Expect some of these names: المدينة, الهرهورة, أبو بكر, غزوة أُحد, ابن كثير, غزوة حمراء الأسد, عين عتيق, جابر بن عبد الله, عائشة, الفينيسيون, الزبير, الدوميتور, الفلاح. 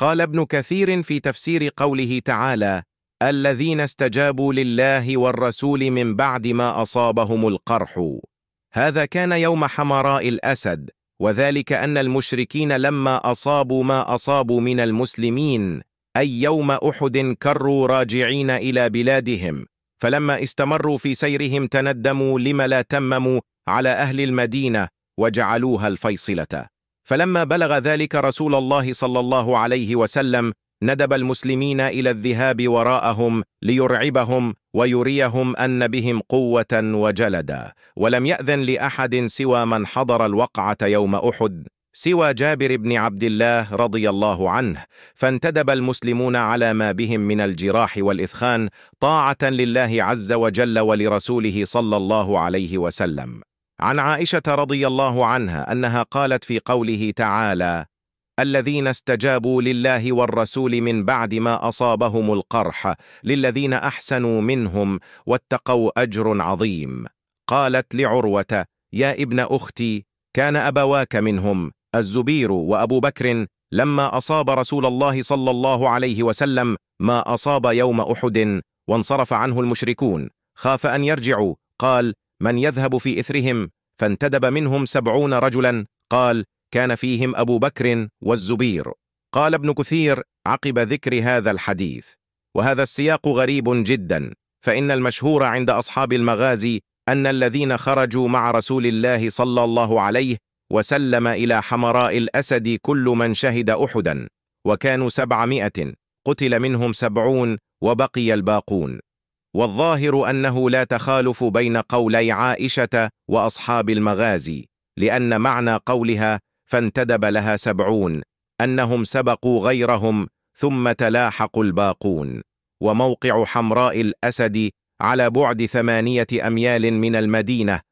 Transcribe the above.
قال ابن كثير في تفسير قوله تعالى: الذين استجابوا لله والرسول من بعد ما أصابهم القرح. هذا كان يوم حمراء الأسد، وذلك أن المشركين لما أصابوا ما أصابوا من المسلمين، أي يوم أحد، كروا راجعين إلى بلادهم، فلما استمروا في سيرهم تندموا لما لا تمموا على أهل المدينة وجعلوها الفيصلة. فلما بلغ ذلك رسول الله صلى الله عليه وسلم، ندب المسلمين إلى الذهاب وراءهم ليرعبهم ويريهم أن بهم قوة وجلدا، ولم يأذن لأحد سوى من حضر الوقعة يوم أحد سوى جابر بن عبد الله رضي الله عنه، فانتدب المسلمون على ما بهم من الجراح والإثخان طاعة لله عز وجل ولرسوله صلى الله عليه وسلم. عن عائشة رضي الله عنها أنها قالت في قوله تعالى: الذين استجابوا لله والرسول من بعد ما أصابهم القرح للذين أحسنوا منهم واتقوا أجر عظيم. قالت لعروة: يا ابن أختي، كان أبواك منهم الزبير وأبو بكر لما أصاب رسول الله صلى الله عليه وسلم ما أصاب يوم أحد وانصرف عنه المشركون، خاف أن يرجعوا، قال: من يذهب في إثرهم؟ فانتدب منهم 70 رجلا، قال: كان فيهم أبو بكر والزبير. قال ابن كثير عقب ذكر هذا الحديث: وهذا السياق غريب جدا، فإن المشهور عند أصحاب المغازي أن الذين خرجوا مع رسول الله صلى الله عليه وسلم إلى حمراء الأسد كل من شهد أحدا، وكانوا 700، قتل منهم 70 وبقي الباقون. والظاهر أنه لا تخالف بين قولي عائشة وأصحاب المغازي، لأن معنى قولها فانتدب لها 70 أنهم سبقوا غيرهم ثم تلاحقوا الباقون. وموقع حمراء الأسد على بعد 8 أميال من المدينة،